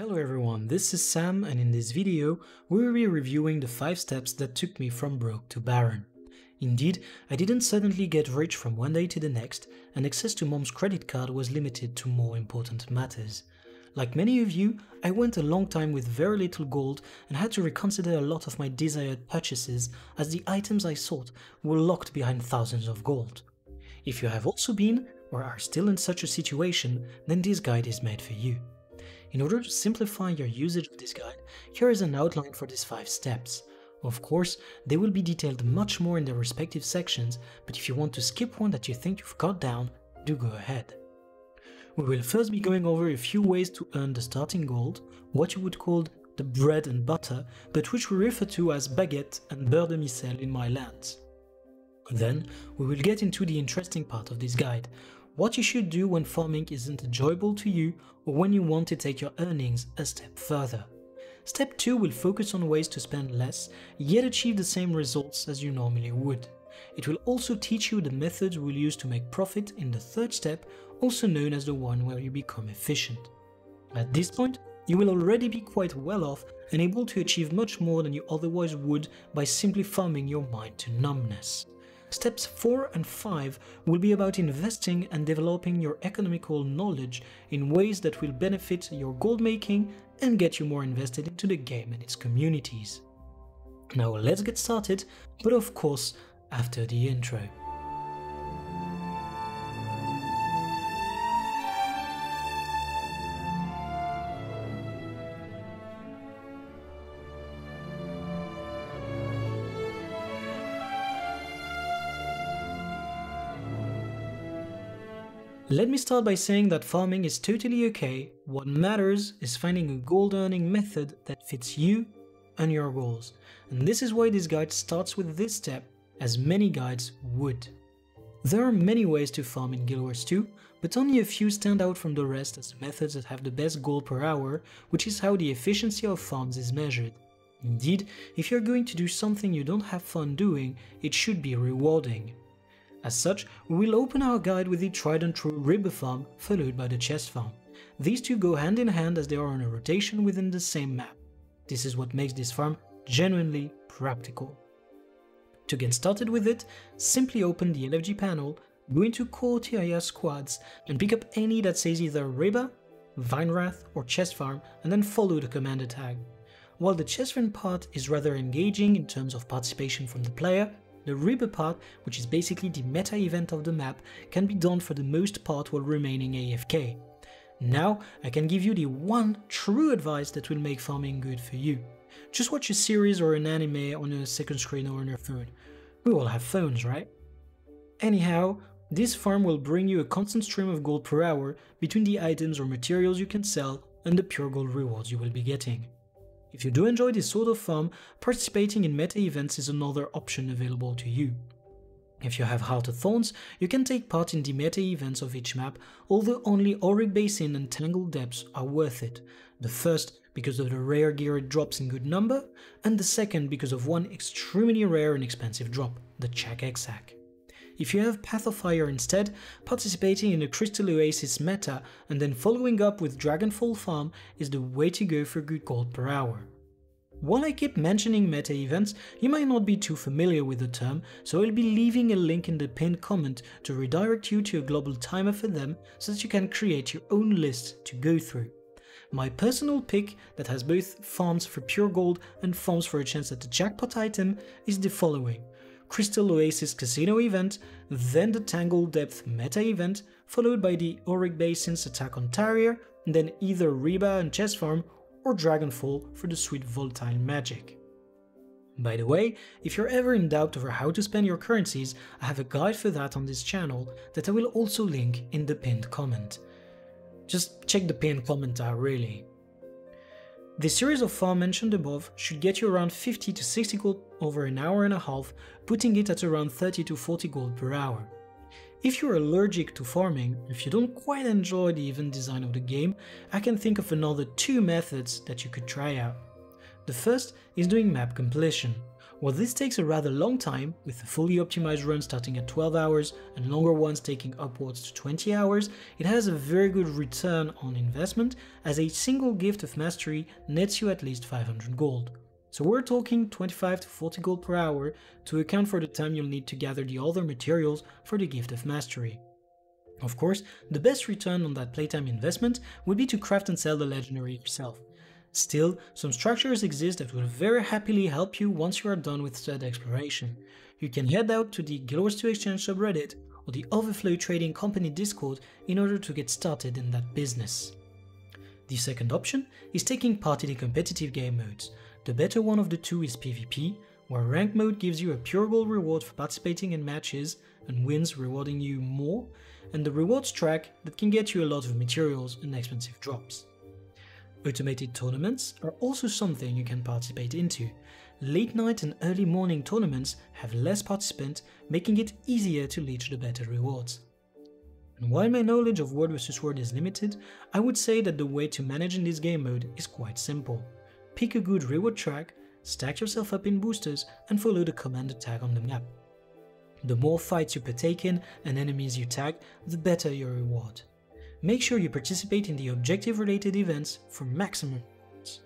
Hello everyone, this is Sam, and in this video we will be reviewing the 5 steps that took me from broke to baron. Indeed, I didn't suddenly get rich from one day to the next, and access to mom's credit card was limited to more important matters. Like many of you, I went a long time with very little gold and had to reconsider a lot of my desired purchases as the items I sought were locked behind thousands of gold. If you have also been, or are still in such a situation, then this guide is made for you. In order to simplify your usage of this guide, here is an outline for these 5 steps. Of course, they will be detailed much more in their respective sections, but if you want to skip one that you think you've got down, do go ahead. We will first be going over a few ways to earn the starting gold, what you would call the bread and butter, but which we refer to as baguette and beurre de micelle in my lands. Then, we will get into the interesting part of this guide. What you should do when farming isn't enjoyable to you, or when you want to take your earnings a step further. Step 2 will focus on ways to spend less, yet achieve the same results as you normally would. It will also teach you the methods we'll use to make profit in the 3rd step, also known as the one where you become efficient. At this point, you will already be quite well off and able to achieve much more than you otherwise would by simply farming your mind to numbness. Steps 4 and 5 will be about investing and developing your economical knowledge in ways that will benefit your gold making and get you more invested into the game and its communities. Now let's get started, but of course after the intro. Let me start by saying that farming is totally okay. What matters is finding a gold earning method that fits you and your goals. And this is why this guide starts with this step, as many guides would. There are many ways to farm in Guild Wars 2, but only a few stand out from the rest as the methods that have the best gold per hour, which is how the efficiency of farms is measured. Indeed, if you're going to do something you don't have fun doing, it should be rewarding. As such, we will open our guide with the tried and true river farm, followed by the chest farm. These two go hand in hand as they are on a rotation within the same map. This is what makes this farm genuinely practical. To get started with it, simply open the LFG panel, go into Core TIR Squads and pick up any that says either Riba, Vinewrath or Chest Farm, and then follow the commander tag. While the chest farm part is rather engaging in terms of participation from the player, the Riba part, which is basically the meta event of the map, can be done for the most part while remaining AFK. Now I can give you the one true advice that will make farming good for you. Just watch a series or an anime on your second screen or on your phone. We all have phones, right? Anyhow, this farm will bring you a constant stream of gold per hour between the items or materials you can sell and the pure gold rewards you will be getting. If you do enjoy this sort of farm, participating in meta events is another option available to you. If you have Heart of Thorns, you can take part in the meta events of each map, although only Auric Basin and Tangled Depths are worth it. The first because of the rare gear it drops in good number, and the second because of one extremely rare and expensive drop, the Chak Exac. If you have Path of Fire instead, participating in the Crystal Oasis meta and then following up with Dragonfall farm is the way to go for good gold per hour. While I keep mentioning meta events, you might not be too familiar with the term, so I'll be leaving a link in the pinned comment to redirect you to a global timer for them so that you can create your own list to go through. My personal pick that has both farms for pure gold and farms for a chance at the jackpot item is the following: Crystal Oasis Casino event, then the Tangled Depth meta event, followed by the Auric Basin's attack on Tarir, and then either Riba and Chess Farm or Dragonfall for the sweet volatile magic. By the way, if you're ever in doubt over how to spend your currencies, I have a guide for that on this channel that I will also link in the pinned comment. Just check the pinned comment out, really. The series of farms mentioned above should get you around 50 to 60 gold over an hour and a half, putting it at around 30 to 40 gold per hour. If you're allergic to farming, if you don't quite enjoy the event design of the game, I can think of another 2 methods that you could try out. The first is doing map completion. While this takes a rather long time, with the fully optimized run starting at 12 hours and longer ones taking upwards to 20 hours, it has a very good return on investment, as a single gift of mastery nets you at least 500 gold. So we're talking 25 to 40 gold per hour to account for the time you'll need to gather the other materials for the gift of mastery. Of course, the best return on that playtime investment would be to craft and sell the legendary yourself. Still, some structures exist that will very happily help you once you are done with said exploration. You can head out to the Guild Wars 2 Exchange subreddit or the Overflow Trading Company Discord in order to get started in that business. The second option is taking part in the competitive game modes. The better one of the two is PvP, where rank mode gives you a pure gold reward for participating in matches and wins rewarding you more, and the rewards track that can get you a lot of materials and expensive drops. Automated tournaments are also something you can participate into. Late night and early morning tournaments have less participants, making it easier to leech the better rewards. And while my knowledge of word versus word is limited, I would say that the way to manage in this game mode is quite simple. Pick a good reward track, stack yourself up in boosters and follow the commander tag on the map. The more fights you partake in and enemies you tag, the better your reward. Make sure you participate in the objective-related events for maximum rewards.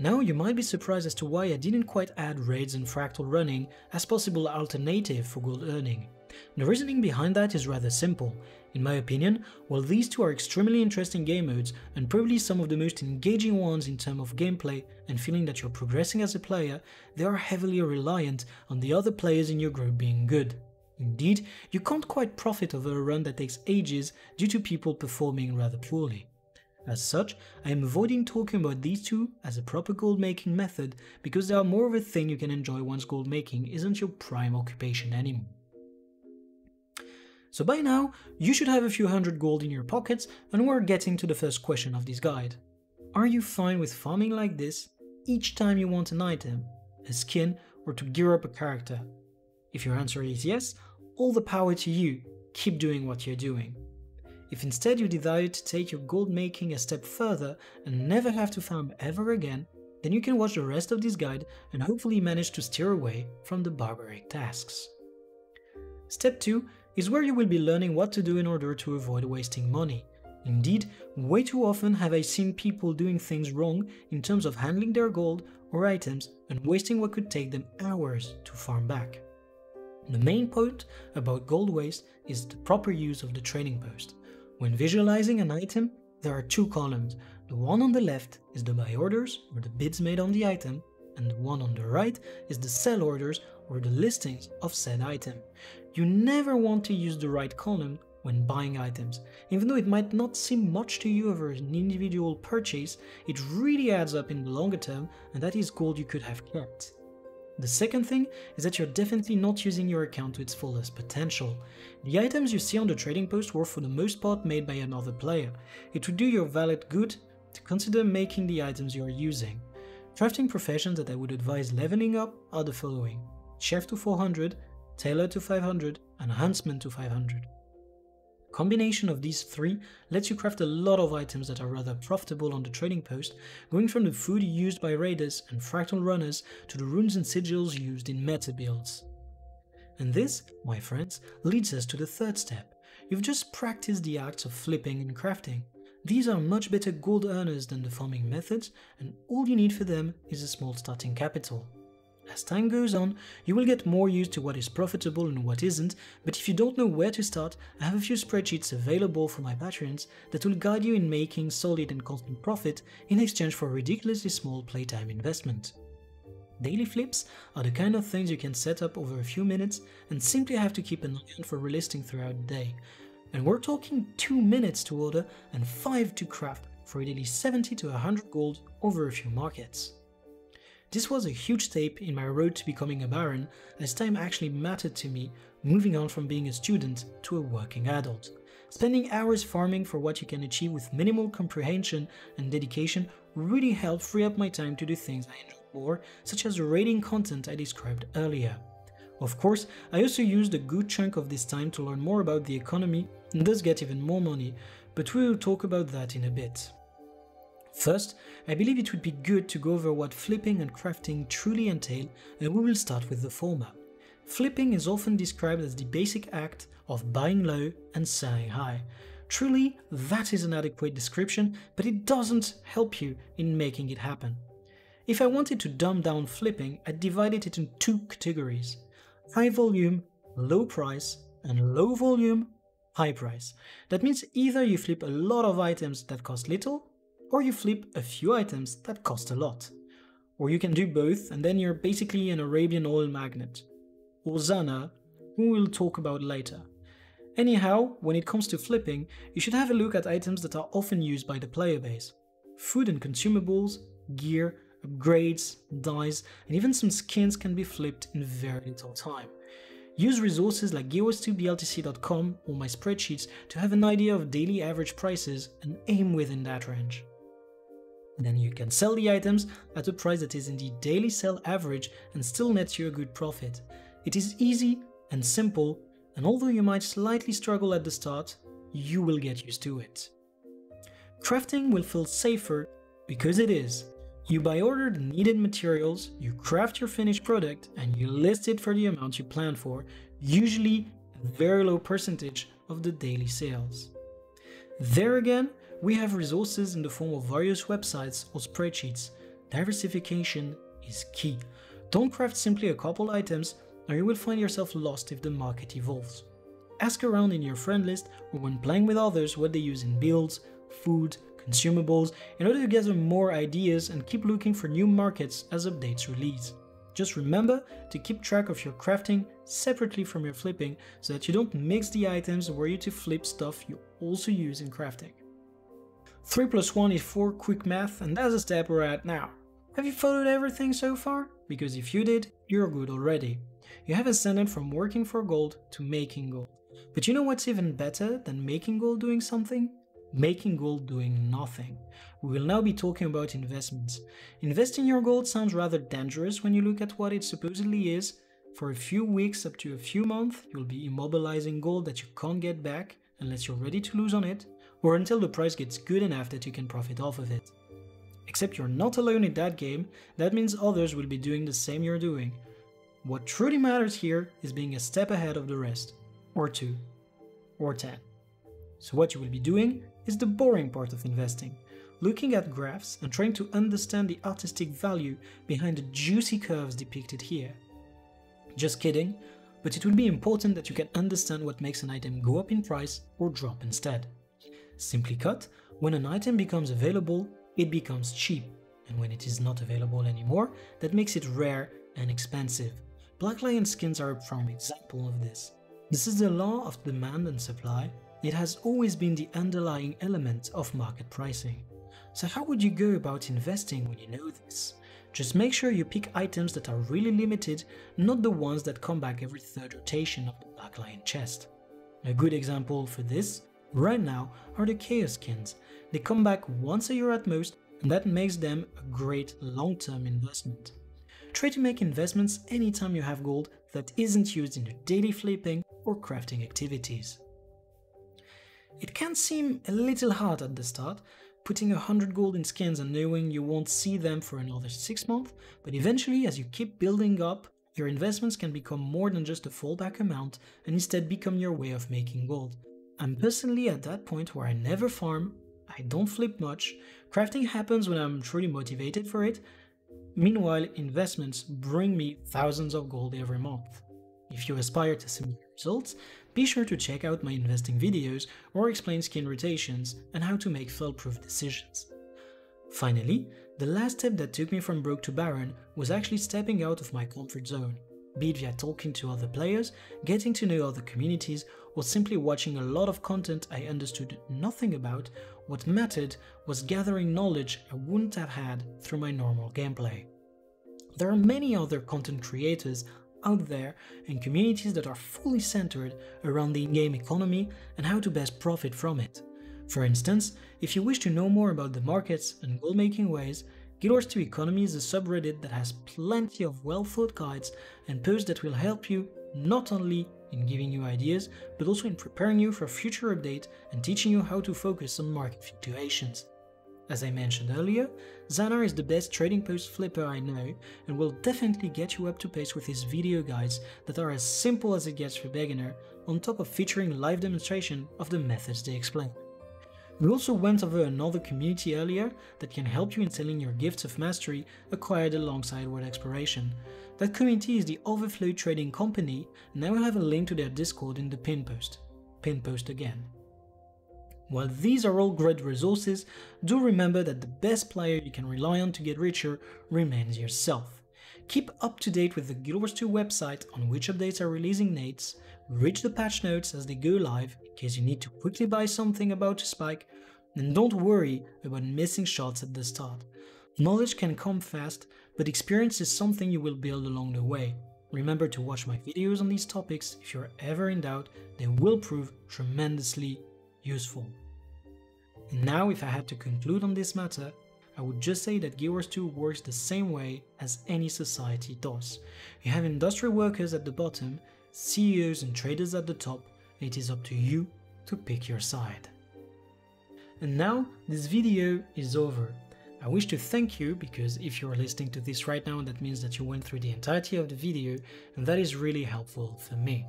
Now you might be surprised as to why I didn't quite add raids and fractal running as possible alternative for gold earning. The reasoning behind that is rather simple. In my opinion, while these two are extremely interesting game modes and probably some of the most engaging ones in terms of gameplay and feeling that you're progressing as a player, they are heavily reliant on the other players in your group being good. Indeed, you can't quite profit over a run that takes ages due to people performing rather poorly. As such, I am avoiding talking about these two as a proper gold making method because they are more of a thing you can enjoy once gold making isn't your prime occupation anymore. So by now, you should have a few hundred gold in your pockets and we're getting to the first question of this guide. Are you fine with farming like this each time you want an item, a skin or to gear up a character? If your answer is yes, all the power to you, keep doing what you're doing. If instead you desire to take your gold making a step further and never have to farm ever again, then you can watch the rest of this guide and hopefully manage to steer away from the barbaric tasks. Step 2 is where you will be learning what to do in order to avoid wasting money. Indeed, way too often have I seen people doing things wrong in terms of handling their gold or items and wasting what could take them hours to farm back. The main point about gold waste is the proper use of the trading post. When visualizing an item, there are two columns. The one on the left is the buy orders or the bids made on the item, and the one on the right is the sell orders or the listings of said item. You never want to use the right column when buying items. Even though it might not seem much to you over an individual purchase, it really adds up in the longer term, and that is gold you could have kept. The second thing is that you're definitely not using your account to its fullest potential. The items you see on the trading post were for the most part made by another player. It would do your valet good to consider making the items you are using. Crafting professions that I would advise leveling up are the following: Chef to 400, Tailor to 500 and Huntsman to 500. Combination of these three lets you craft a lot of items that are rather profitable on the trading post, going from the food used by raiders and fractal runners to the runes and sigils used in meta builds. And this, my friends, leads us to the third step. You've just practiced the acts of flipping and crafting. These are much better gold earners than the farming methods, and all you need for them is a small starting capital. As time goes on, you will get more used to what is profitable and what isn't, but if you don't know where to start, I have a few spreadsheets available for my patrons that will guide you in making solid and constant profit in exchange for ridiculously small playtime investment. Daily flips are the kind of things you can set up over a few minutes and simply have to keep an eye out for relisting throughout the day. And we're talking 2 minutes to order and 5 to craft for ideally 70 to 100 gold over a few markets. This was a huge step in my road to becoming a baron, as time actually mattered to me, moving on from being a student to a working adult. Spending hours farming for what you can achieve with minimal comprehension and dedication really helped free up my time to do things I enjoy more, such as the raiding content I described earlier. Of course, I also used a good chunk of this time to learn more about the economy and thus get even more money, but we will talk about that in a bit. First, I believe it would be good to go over what flipping and crafting truly entail, and we will start with the former. Flipping is often described as the basic act of buying low and selling high. Truly, that is an adequate description, but it doesn't help you in making it happen. If I wanted to dumb down flipping, I'd divided it into two categories: high volume, low price, and low volume, high price. That means either you flip a lot of items that cost little, or you flip a few items that cost a lot. Or you can do both, and then you're basically an Arabian oil magnate. Or Zanar, who we'll talk about later. Anyhow, when it comes to flipping, you should have a look at items that are often used by the player base. Food and consumables, gear, upgrades, dyes, and even some skins can be flipped in very little time. Use resources like GW2BLTC.com or my spreadsheets to have an idea of daily average prices and aim within that range. Then you can sell the items at a price that is in the daily sell average and still nets you a good profit. It is easy and simple, and although you might slightly struggle at the start, you will get used to it. Crafting will feel safer because it is. You buy order the needed materials, you craft your finished product, and you list it for the amount you plan for, usually a very low percentage of the daily sales. There again, we have resources in the form of various websites or spreadsheets. Diversification is key. Don't craft simply a couple items, or you will find yourself lost if the market evolves. Ask around in your friend list or when playing with others what they use in builds, food, consumables, in order to gather more ideas and keep looking for new markets as updates release. Just remember to keep track of your crafting separately from your flipping so that you don't mix the items where you to flip stuff you also use in crafting. 3 + 1 is 4 quick math, and that's the step we're at now. Have you followed everything so far? Because if you did, you're good already. You have ascended from working for gold to making gold. But you know what's even better than making gold doing something? Making gold doing nothing. We will now be talking about investments. Investing your gold sounds rather dangerous when you look at what it supposedly is. For a few weeks up to a few months, you'll be immobilizing gold that you can't get back unless you're ready to lose on it, or until the price gets good enough that you can profit off of it. Except you're not alone in that game, that means others will be doing the same you're doing. What truly matters here is being a step ahead of the rest, or 2, or 10. So what you will be doing is the boring part of investing, looking at graphs and trying to understand the artistic value behind the juicy curves depicted here. Just kidding, but it will be important that you can understand what makes an item go up in price or drop instead. Simply cut, when an item becomes available, it becomes cheap, and when it is not available anymore, that makes it rare and expensive. Black Lion skins are a prime example of this. This is the law of demand and supply. It has always been the underlying element of market pricing. So how would you go about investing when you know this? Just make sure you pick items that are really limited, not the ones that come back every third rotation of the Black Lion chest. A good example for this right now are the Chaos skins. They come back once a year at most, and that makes them a great long-term investment. Try to make investments anytime you have gold that isn't used in your daily flipping or crafting activities. It can seem a little hard at the start, putting 100 gold in skins and knowing you won't see them for another 6 months, but eventually, as you keep building up, your investments can become more than just a fallback amount and instead become your way of making gold. I'm personally at that point where I never farm, I don't flip much, crafting happens when I'm truly motivated for it. Meanwhile, investments bring me thousands of gold every month. If you aspire to similar results, be sure to check out my investing videos or explain skin rotations and how to make fail-proof decisions. Finally, the last step that took me from broke to baron was actually stepping out of my comfort zone, be it via talking to other players, getting to know other communities, or simply watching a lot of content I understood nothing about. What mattered was gathering knowledge I wouldn't have had through my normal gameplay. There are many other content creators out there and communities that are fully centered around the in-game economy and how to best profit from it. For instance, if you wish to know more about the markets and gold-making ways, Guild Wars 2 Economy is a subreddit that has plenty of well-thought guides and posts that will help you not only in giving you ideas, but also in preparing you for future updates and teaching you how to focus on market fluctuations. As I mentioned earlier, Zanar is the best trading post flipper I know and will definitely get you up to pace with his video guides that are as simple as it gets for beginner, on top of featuring live demonstration of the methods they explain. We also went over another community earlier that can help you in selling your gifts of mastery acquired alongside word exploration. That community is the Overflow Trading Company, and I will have a link to their Discord in the pin post. Pin post again. While these are all great resources, do remember that the best player you can rely on to get richer remains yourself. Keep up to date with the Guild Wars 2 website on which updates are releasing dates, read the patch notes as they go live in case you need to quickly buy something about to spike, and don't worry about missing shots at the start. Knowledge can come fast, but experience is something you will build along the way. Remember to watch my videos on these topics if you're ever in doubt, they will prove tremendously useful. And now, if I had to conclude on this matter, I would just say that Guild Wars 2 works the same way as any society does. You have industrial workers at the bottom, CEOs and traders at the top, and it is up to you to pick your side. And now, this video is over. I wish to thank you, because if you are listening to this right now, that means that you went through the entirety of the video, and that is really helpful for me.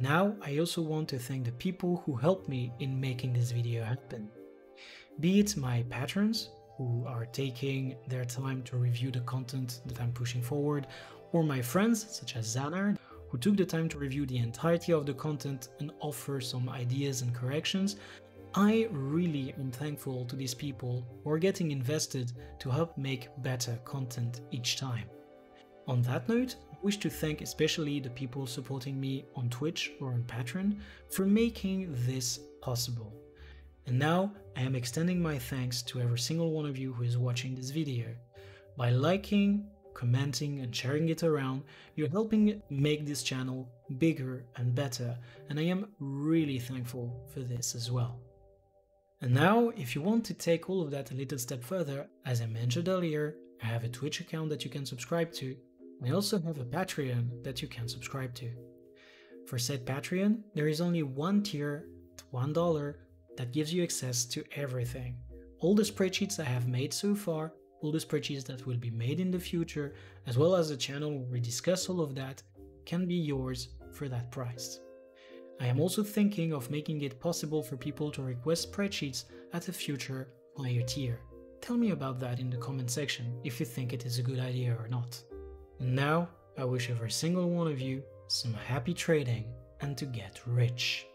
Now, I also want to thank the people who helped me in making this video happen. Be it my patrons, who are taking their time to review the content that I'm pushing forward, or my friends, such as Zanar, who took the time to review the entirety of the content and offer some ideas and corrections. I really am thankful to these people who are getting invested to help make better content each time. On that note, I wish to thank especially the people supporting me on Twitch or on Patreon for making this possible. And now, I am extending my thanks to every single one of you who is watching this video. By liking, commenting and sharing it around, you're helping make this channel bigger and better, and I am really thankful for this as well. And now, if you want to take all of that a little step further, as I mentioned earlier, I have a Twitch account that you can subscribe to. I also have a Patreon that you can subscribe to. For said Patreon, there is only one tier at $1 that gives you access to everything. All the spreadsheets I have made so far, all the spreadsheets that will be made in the future, as well as the channel where we discuss all of that, can be yours for that price. I am also thinking of making it possible for people to request spreadsheets at a future higher tier. Tell me about that in the comment section if you think it is a good idea or not. Now, I wish every single one of you some happy trading and to get rich.